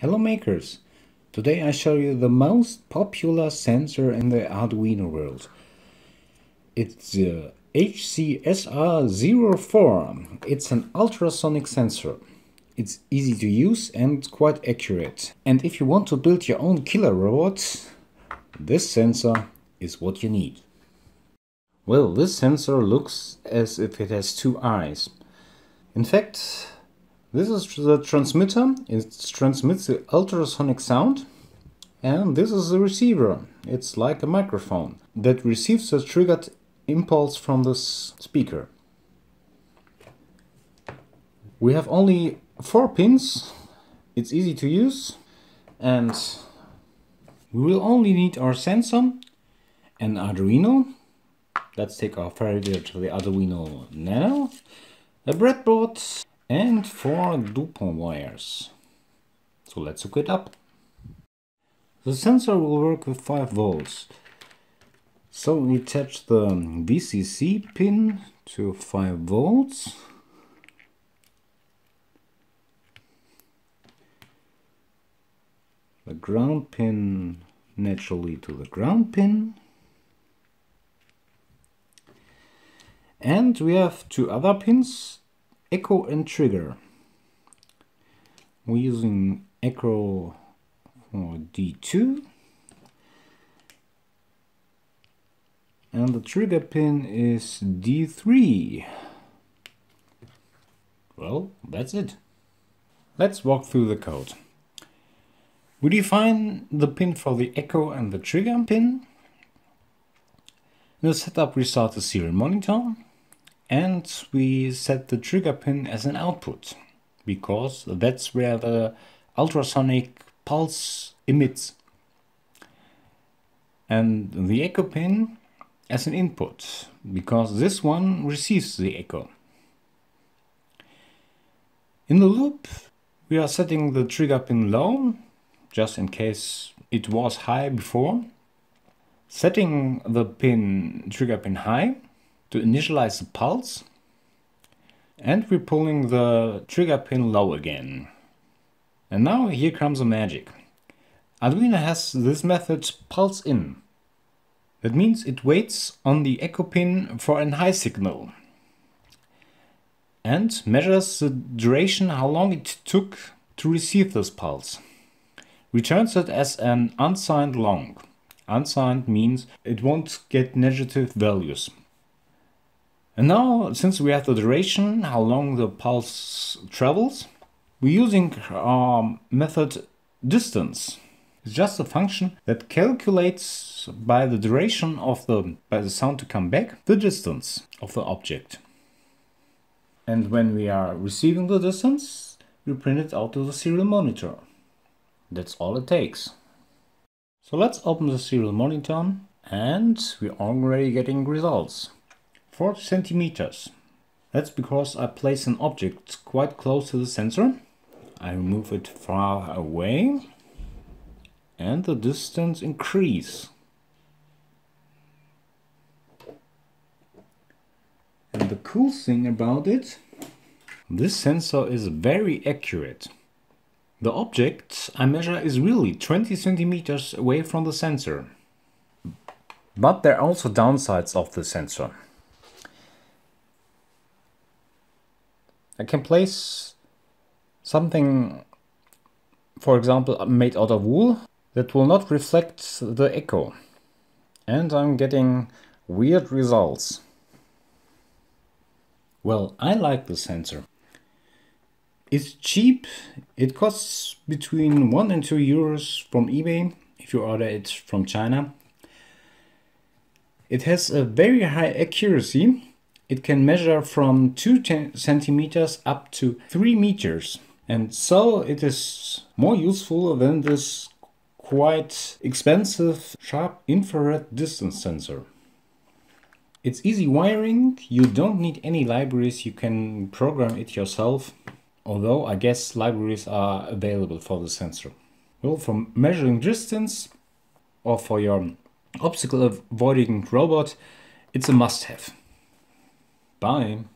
Hello makers! Today I show you the most popular sensor in the Arduino world. It's the HC-SR04. It's an ultrasonic sensor. It's easy to use and quite accurate. And if you want to build your own killer robot, this sensor is what you need. Well, this sensor looks as if it has two eyes. In fact, this is the transmitter, it transmits the ultrasonic sound, and this is the receiver, it's like a microphone, that receives the triggered impulse from the speaker. We have only 4 pins, it's easy to use, and we will only need our sensor, an Arduino, let's take our favorite to the Arduino Nano, a breadboard, and 4 DuPont wires. So let's hook it up. The sensor will work with 5 volts. So we attach the VCC pin to 5 volts. The ground pin naturally to the ground pin. And we have 2 other pins. Echo and trigger. We're using echo for D2, and the trigger pin is D3. Well, that's it. Let's walk through the code. We define the pin for the echo and the trigger pin. The setup result is serial monitor. And we set the trigger pin as an output, because that's where the ultrasonic pulse emits. And the echo pin as an input, because this one receives the echo. In the loop, we are setting the trigger pin low, just in case it was high before. Setting the trigger pin high, to initialize the pulse, and we're pulling the trigger pin low again. And now here comes the magic. Arduino has this method pulseIn. That means it waits on the echo pin for a high signal and measures the duration, how long it took to receive this pulse. Returns it as an unsigned long. Unsigned means it won't get negative values. And now, since we have the duration, how long the pulse travels, we're using our method distance. It's just a function that calculates by the duration of by the sound to come back, the distance of the object. And when we are receiving the distance, we print it out to the serial monitor. That's all it takes. So let's open the serial monitor, and we're already getting results. 4 centimeters. That's because I place an object quite close to the sensor. I move it far away and the distance increases. And the cool thing about it, this sensor is very accurate. The object I measure is really 20 centimeters away from the sensor. But there are also downsides of the sensor. I can place something, for example, made out of wool, that will not reflect the echo. And I'm getting weird results. Well, I like the sensor. It's cheap. It costs between 1 and 2 euros from eBay, if you order it from China. It has a very high accuracy. It can measure from 2 centimeters up to 3 meters. And so it is more useful than this quite expensive sharp infrared distance sensor. It's easy wiring. You don't need any libraries. You can program it yourself. Although I guess libraries are available for the sensor. Well, for measuring distance or for your obstacle avoiding robot, it's a must-have. Bye.